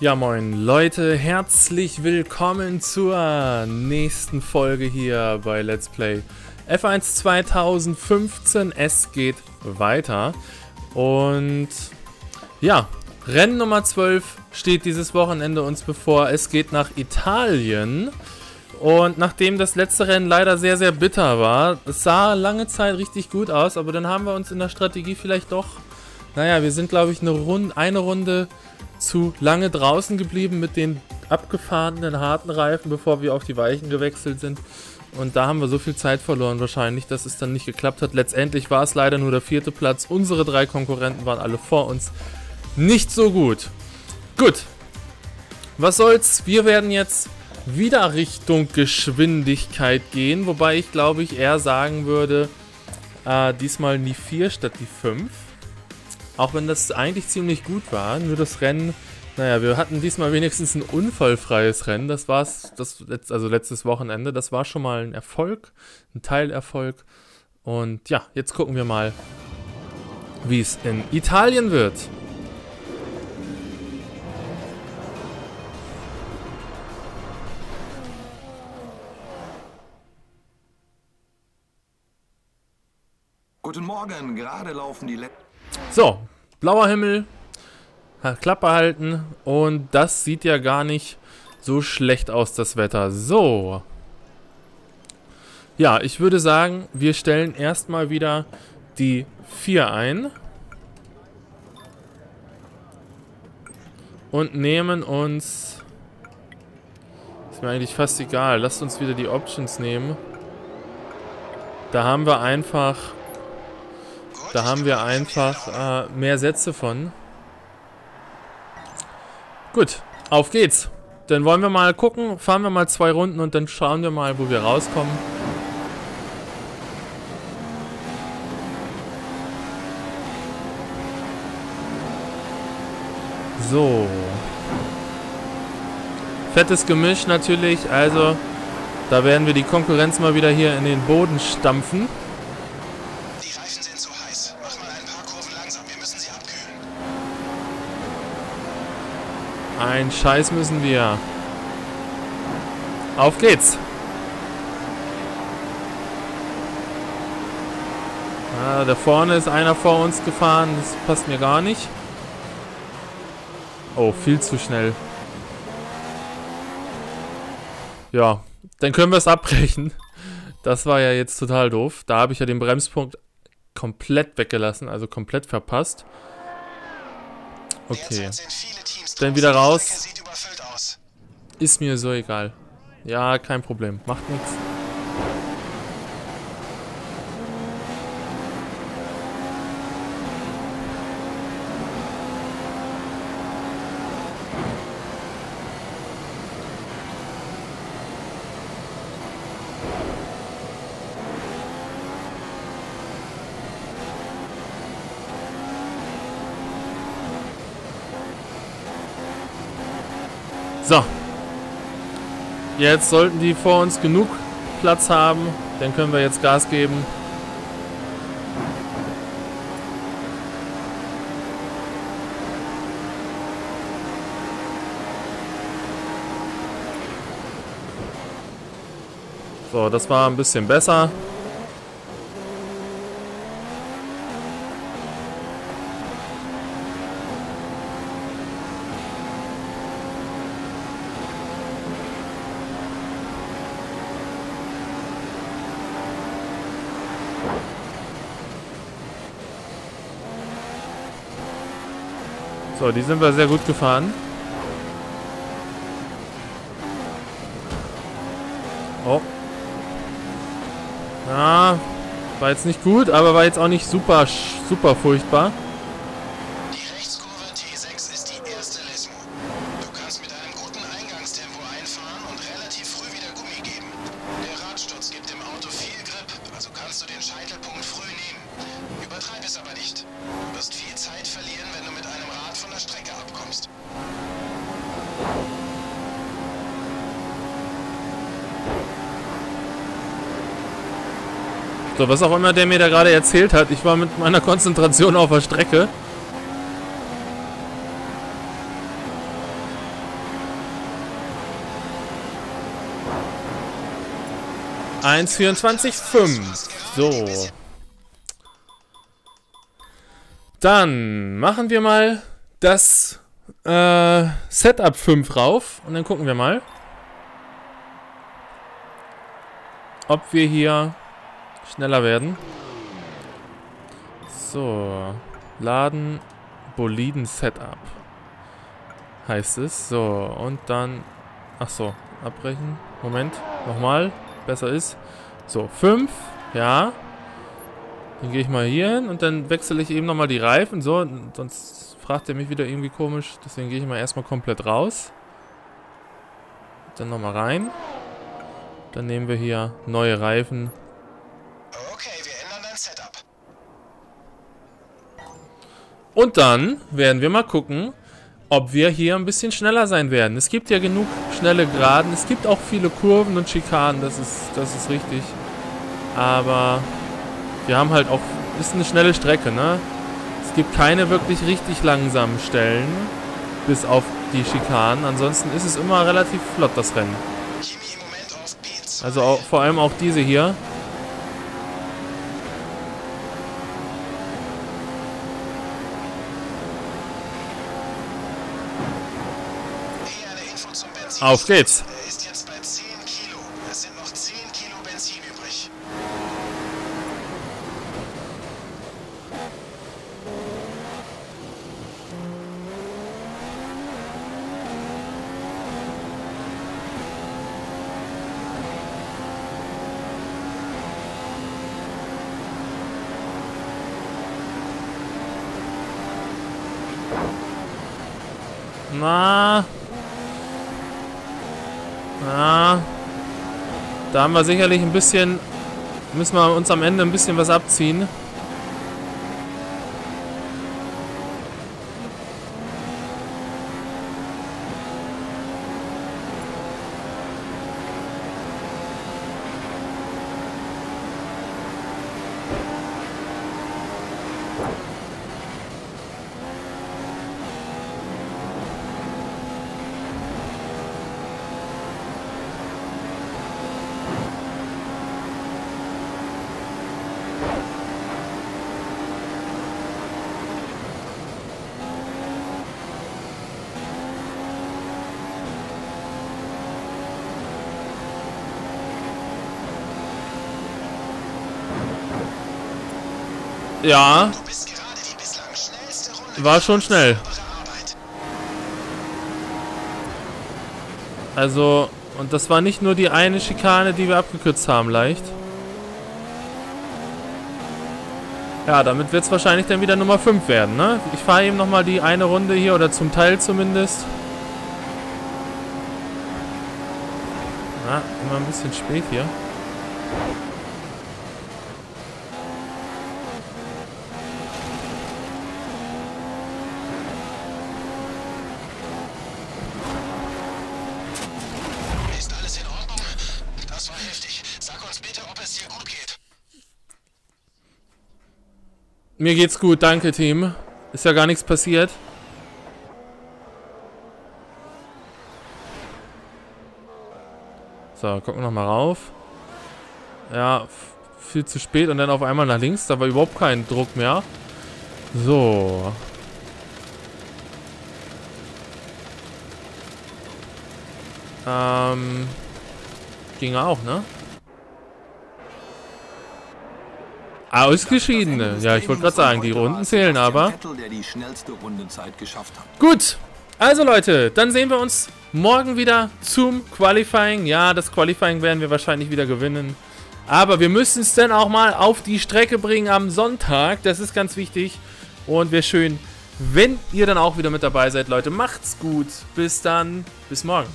Ja moin Leute, herzlich willkommen zur nächsten Folge hier bei Let's Play F1 2015. Es geht weiter und ja, Rennen Nummer 12 steht dieses Wochenende uns bevor. Es geht nach Italien und nachdem das letzte Rennen leider sehr, sehr bitter war, es sah lange Zeit richtig gut aus, aber dann haben wir uns in der Strategie vielleicht doch, naja, wir sind glaube ich eine Runde zu lange draußen geblieben mit den abgefahrenen harten Reifen, bevor wir auf die weichen gewechselt sind. Und da haben wir so viel Zeit verloren wahrscheinlich, dass es dann nicht geklappt hat. Letztendlich war es leider nur der 4. Platz. Unsere 3 Konkurrenten waren alle vor uns. Nicht so gut. Gut. Was soll's? Wir werden jetzt wieder Richtung Geschwindigkeit gehen. Wobei ich glaube ich eher sagen würde, diesmal die 4 statt die 5. Auch wenn das eigentlich ziemlich gut war, nur das Rennen, naja, wir hatten diesmal wenigstens ein unfallfreies Rennen, das war's, also letztes Wochenende, das war schon mal ein Erfolg, ein Teilerfolg. Und ja, jetzt gucken wir mal, wie es in Italien wird. Guten Morgen, gerade laufen die letzten... So, blauer Himmel, Klappe halten und das sieht ja gar nicht so schlecht aus, das Wetter. So, ja, ich würde sagen, wir stellen erstmal wieder die 4 ein und nehmen uns, ist mir eigentlich fast egal, lasst uns wieder die Options nehmen. Da haben wir einfach mehr Sätze von. Gut, auf geht's. Dann wollen wir mal gucken, fahren wir mal 2 Runden und dann schauen wir mal, wo wir rauskommen. So. Fettes Gemisch natürlich, also da werden wir die Konkurrenz mal wieder hier in den Boden stampfen. Ein Scheiß müssen wir. Auf geht's. Ah, da vorne ist einer vor uns gefahren. Das passt mir gar nicht. Oh, viel zu schnell. Ja, dann können wir es abbrechen. Das war ja jetzt total doof. Da habe ich ja den Bremspunkt komplett weggelassen, also komplett verpasst. Okay. Dann wieder raus. Ist mir so egal. Ja, kein Problem. Macht nichts. So, jetzt sollten die vor uns genug Platz haben, dann können wir jetzt Gas geben. So, das war ein bisschen besser. So, die sind wir sehr gut gefahren. Oh. Ja, war jetzt nicht gut, aber war jetzt auch nicht super, super furchtbar. Die Rechtskurve T6 ist die erste Lesmo. Du kannst mit einem guten Eingangstempo einfahren und relativ früh wieder Gummi geben. Der Radsturz gibt dem Auto viel Grip, also kannst du den Scheitelpunkt früh nehmen. Übertreib es aber nicht. Du wirst viel Zeit verlieren, wenn du mit einem Rad von der Strecke abkommst. So, was auch immer der mir da gerade erzählt hat, ich war mit meiner Konzentration auf der Strecke. 1,24,5. So. Dann machen wir mal das Setup 5 rauf. Und dann gucken wir mal, ob wir hier schneller werden. So. Laden Boliden Setup heißt es. So. Und dann... Ach so. Abbrechen. Moment. Nochmal. Besser ist. So, 5. Ja. Dann gehe ich mal hier hin und dann wechsle ich eben nochmal die Reifen. So, sonst fragt er mich wieder irgendwie komisch. Deswegen gehe ich mal erstmal komplett raus. Dann nochmal rein. Dann nehmen wir hier neue Reifen. Okay, wir ändern dein Setup. Und dann werden wir mal gucken, ob wir hier ein bisschen schneller sein werden. Es gibt ja genug schnelle Geraden. Es gibt auch viele Kurven und Schikanen. Das ist richtig. Aber wir haben halt auch... Ist eine schnelle Strecke, ne? Es gibt keine wirklich richtig langsamen Stellen. Bis auf die Schikanen. Ansonsten ist es immer relativ flott, das Rennen. Also auch, vor allem auch diese hier. Auf geht's. Er ist jetzt bei 10 Kilo. Es sind noch 10 Kilo Benzin übrig. Na... Ja, da haben wir sicherlich ein bisschen, müssen wir uns am Ende ein bisschen was abziehen. Ja, war schon schnell. Also, und das war nicht nur die eine Schikane, die wir abgekürzt haben, leicht. Ja, damit wird es wahrscheinlich dann wieder Nummer 5 werden, ne? Ich fahre eben nochmal die eine Runde hier, oder zum Teil zumindest. Na, immer ein bisschen spät hier. Mir geht's gut, danke Team. Ist ja gar nichts passiert. So, gucken wir nochmal rauf. Ja, viel zu spät und dann auf einmal nach links. Da war überhaupt kein Druck mehr. So. Ging auch, ne? Ausgeschiedene. Ja, ich wollte gerade sagen, die Runden zählen aber. Gut. Also Leute, dann sehen wir uns morgen wieder zum Qualifying. Ja, das Qualifying werden wir wahrscheinlich wieder gewinnen. Aber wir müssen es dann auch mal auf die Strecke bringen am Sonntag. Das ist ganz wichtig. Und wäre schön, wenn ihr dann auch wieder mit dabei seid. Leute, macht's gut. Bis dann. Bis morgen.